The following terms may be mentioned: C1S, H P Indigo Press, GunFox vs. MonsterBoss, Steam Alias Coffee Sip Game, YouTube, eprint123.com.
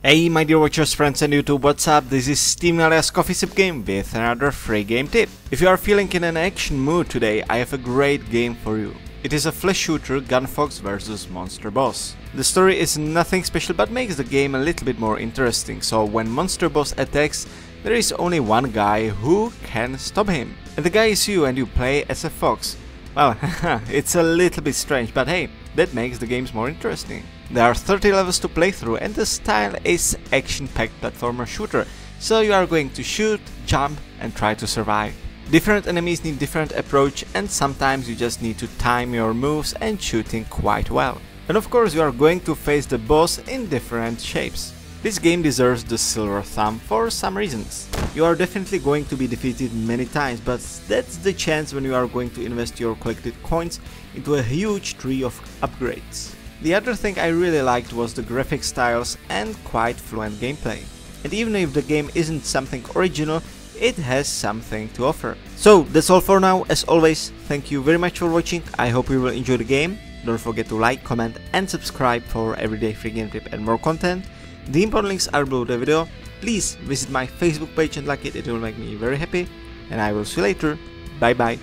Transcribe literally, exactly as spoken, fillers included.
Hey my dear watchers, friends and YouTube, what's up? This is Steam Alias Coffee Sip Game with another free game tip. If you are feeling in an action mood today, I have a great game for you. It is a flash shooter, GunFox versus. MonsterBoss. The story is nothing special but makes the game a little bit more interesting, so when MonsterBoss attacks, there is only one guy who can stop him. And the guy is you and you play as a fox. Well, it's a little bit strange, but hey, that makes the games more interesting. There are thirty levels to play through and the style is action-packed platformer shooter, so you are going to shoot, jump and try to survive. Different enemies need different approach and sometimes you just need to time your moves and shooting quite well. And of course you are going to face the boss in different shapes. This game deserves the silver thumb for some reasons. You are definitely going to be defeated many times, but that's the chance when you are going to invest your collected coins into a huge tree of upgrades. The other thing I really liked was the graphic styles and quite fluent gameplay. And even if the game isn't something original, it has something to offer. So that's all for now. As always, thank you very much for watching. I hope you will enjoy the game. Don't forget to like, comment and subscribe for everyday free game tip and more content. The important links are below the video. Please visit my Facebook page and like it, it will make me very happy. And I will see you later. Bye bye.